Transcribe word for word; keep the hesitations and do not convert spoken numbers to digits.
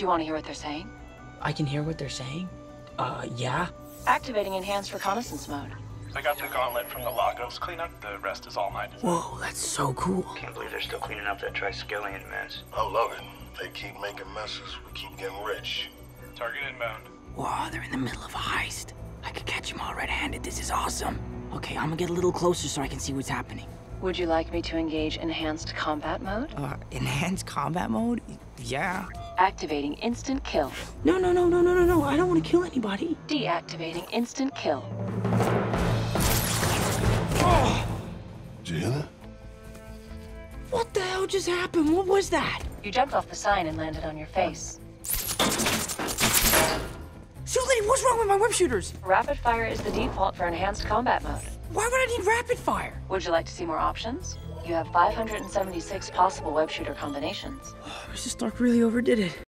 Do you want to hear what they're saying? I can hear what they're saying? Uh, yeah. Activating enhanced reconnaissance mode. I got the gauntlet from the Lagos cleanup. The rest is all mine. Whoa, that's so cool. Can't believe they're still cleaning up that triskelion mess. I love it. They keep making messes. We keep getting rich. Target inbound. Whoa, they're in the middle of a heist. I could catch them all red-handed. This is awesome. Okay, I'm gonna get a little closer so I can see what's happening. Would you like me to engage enhanced combat mode? Uh, enhanced combat mode? Yeah. Activating instant kill. No, no, no, no, no, no, no. I don't want to kill anybody. Deactivating instant kill. Oh. Did you hear that? What the hell just happened? What was that? You jumped off the sign and landed on your face. Shoot, lady, what's wrong with my web shooters? Rapid fire is the default for enhanced combat mode. Why would I need rapid fire? Would you like to see more options? You have five hundred seventy-six possible web shooter combinations. Mister Stark really overdid it.